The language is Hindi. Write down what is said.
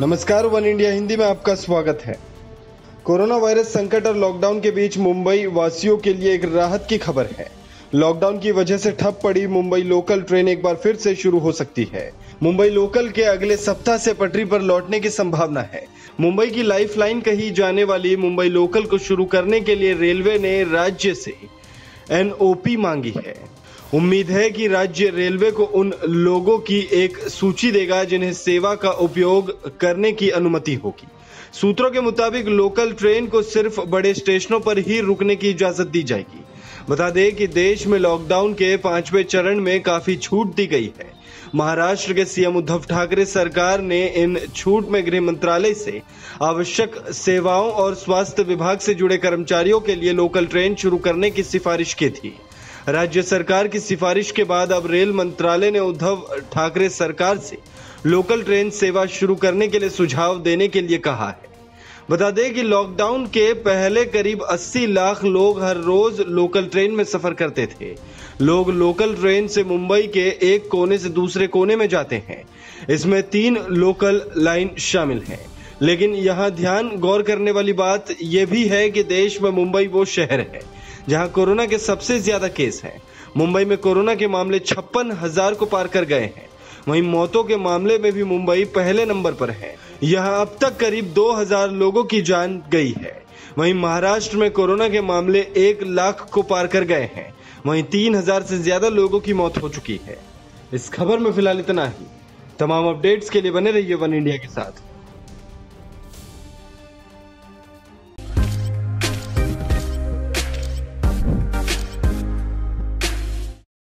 नमस्कार, वन इंडिया हिंदी में आपका स्वागत है। कोरोना वायरस संकट और लॉकडाउन के बीच मुंबई वासियों के लिए एक राहत की खबर है। लॉकडाउन की वजह से ठप पड़ी मुंबई लोकल ट्रेन एक बार फिर से शुरू हो सकती है। मुंबई लोकल के अगले सप्ताह से पटरी पर लौटने की संभावना है। मुंबई की लाइफलाइन कही जाने वाली मुंबई लोकल को शुरू करने के लिए रेलवे ने राज्य से एनओपी मांगी है। उम्मीद है कि राज्य रेलवे को उन लोगों की एक सूची देगा जिन्हें सेवा का उपयोग करने की अनुमति होगी। सूत्रों के मुताबिक लोकल ट्रेन को सिर्फ बड़े स्टेशनों पर ही रुकने की इजाजत दी जाएगी। बता दें कि देश में लॉकडाउन के 5वें चरण में काफी छूट दी गई है। महाराष्ट्र के सीएम उद्धव ठाकरे सरकार ने इन छूट में गृह मंत्रालय से आवश्यक सेवाओं और स्वास्थ्य विभाग से जुड़े कर्मचारियों के लिए लोकल ट्रेन शुरू करने की सिफारिश की थी। राज्य सरकार की सिफारिश के बाद अब रेल मंत्रालय ने उद्धव ठाकरे सरकार से लोकल ट्रेन सेवा शुरू करने के लिए सुझाव देने के लिए कहा है। बता दें कि लॉकडाउन के पहले करीब 80 लाख लोग हर रोज लोकल ट्रेन में सफर करते थे। लोग लोकल ट्रेन से मुंबई के एक कोने से दूसरे कोने में जाते हैं। इसमें 3 लोकल लाइन शामिल है। लेकिन यहाँ ध्यान गौर करने वाली बात यह भी है कि देश में मुंबई वो शहर है जहां कोरोना के सबसे ज्यादा केस हैं। मुंबई में कोरोना के मामले 56,000 को पार कर गए हैं। वहीं मौतों के मामले में भी मुंबई पहले नंबर पर है। यहां अब तक करीब 2,000 लोगों की जान गई है। वहीं महाराष्ट्र में कोरोना के मामले 1 लाख को पार कर गए हैं। वहीं 3,000 से ज्यादा लोगों की मौत हो चुकी है। इस खबर में फिलहाल इतना ही। तमाम अपडेट्स के लिए बने रहिए वन इंडिया के साथ।